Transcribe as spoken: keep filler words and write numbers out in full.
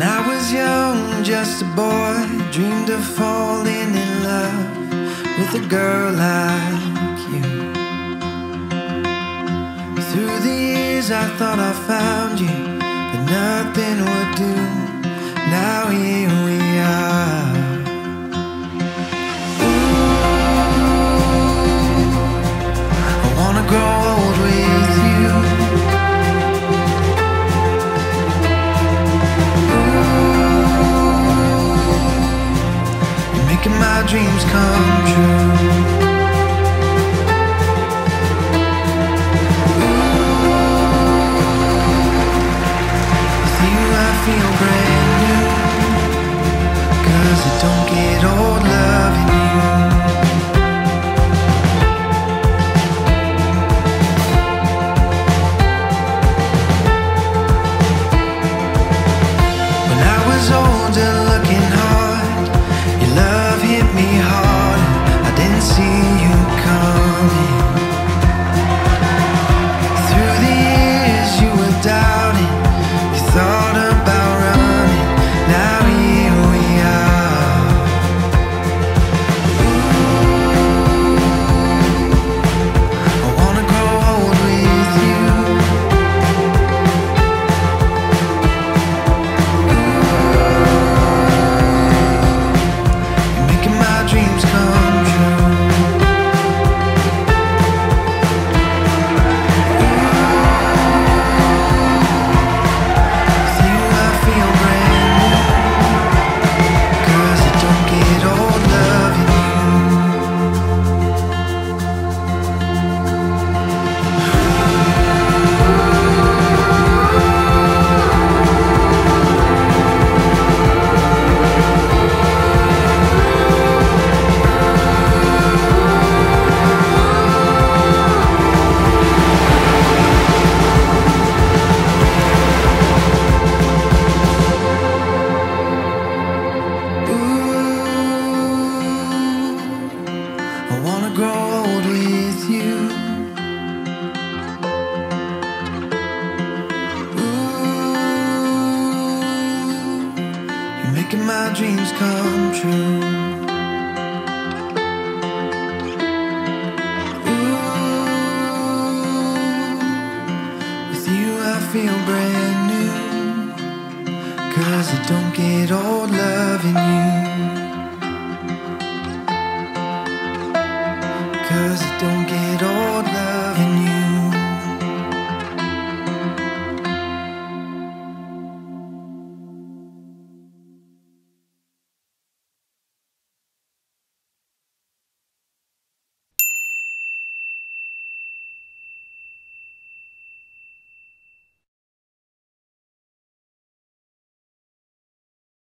When I was young, just a boy, dreamed of falling in love with a girl like you. Through the years I thought I found you, but nothing would do. Now here we are. Ooh, I wanna grow old with you. Ooh, making my dreams come true. Feel brand new, 'cause I don't get old loving you. When I was older, looking hard, your love hit me hard. I didn't see you coming. Through the years you were doubting, you thought of my dreams come true. Ooh, with you I feel brand new, 'cause I don't get old loving you. 'Cause I don't get old loving you.